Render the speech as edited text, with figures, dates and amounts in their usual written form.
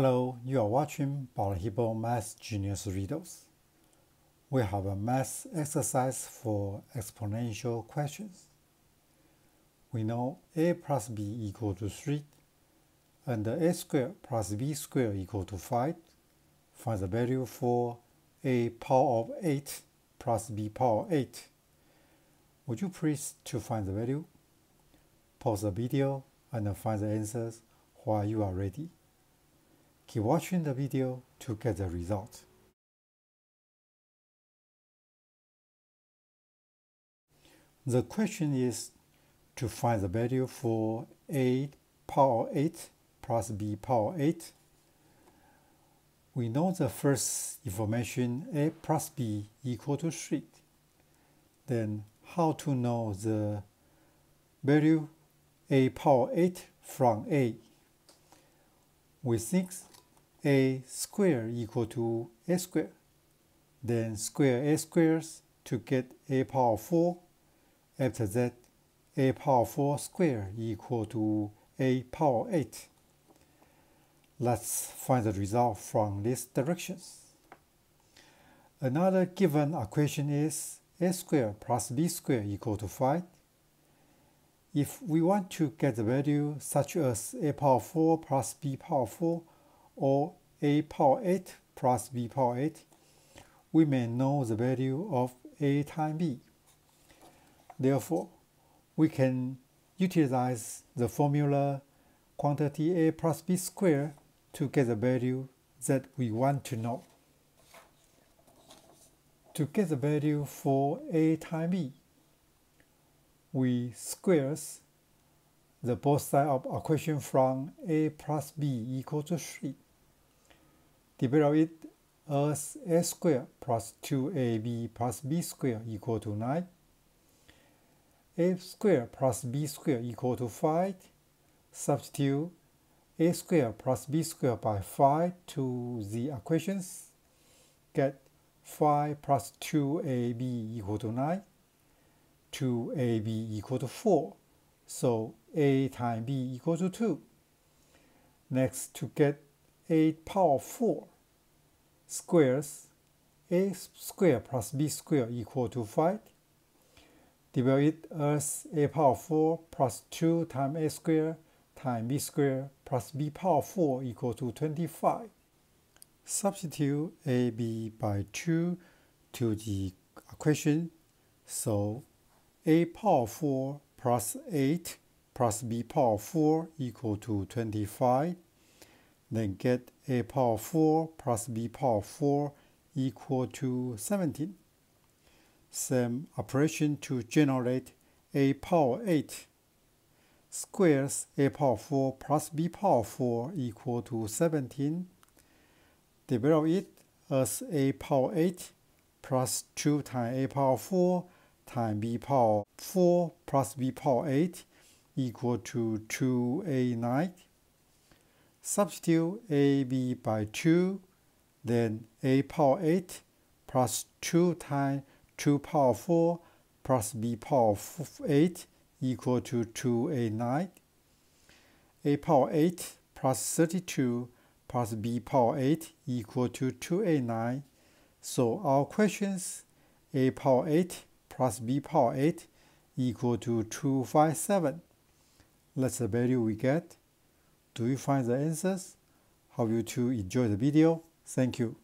Hello, you are watching Balahippo Math Genius Riddles. We have a math exercise for exponential questions. We know a plus b equal to 3 and a squared plus b squared equal to 5. Find the value for a power of 8 plus b power 8. Would you please to find the value? Pause the video and find the answers while you are ready. Keep watching the video to get the result. The question is to find the value for a power 8 plus b power 8. We know the first information a plus b equal to 3. Then how to know the value a power 8 from a? We think a square equal to a square, then square a squares to get a power 4. After that, a power 4 square equal to a power 8. Let's find the result from these directions. Another given equation is a square plus b square equal to 5. If we want to get the value such as a power 4 plus b power 4, or a power 8 plus b power 8, we may know the value of a times b. Therefore, we can utilize the formula quantity a plus b squared to get the value that we want to know. To get the value for a times b, we squares the both sides of equation from a plus b equal to 3. Develop it as a squared plus 2ab plus b squared equal to 9, a squared plus b squared equal to 5, substitute a squared plus b squared by 5 to the equations, get 5 plus 2ab equal to 9, 2ab equal to 4, so a times b equal to 2. Next, to get a power 4, squares a squared plus b squared equal to 5. Divide it as a power 4 plus 2 times a squared times b squared plus b power 4 equal to 25. Substitute ab by 2 to the equation, so a power 4 plus 8 plus b power 4 equal to 25. Then get a power 4 plus b power 4 equal to 17. Same operation to generate a power 8, squares a power 4 plus b power 4 equal to 17. Develop it as a power 8 plus 2 times a power 4 times b power 4 plus b power 8 equal to 2a9. Substitute ab by 2, then a power 8 plus 2 times 2 power 4 plus b power 8 equal to 2a9. A power 8 plus 32 plus b power 8 equal to 2a9. So our questions a power 8 plus b power 8 equal to 257. That's the value we get. Do you find the answers? Hope you two enjoy the video. Thank you.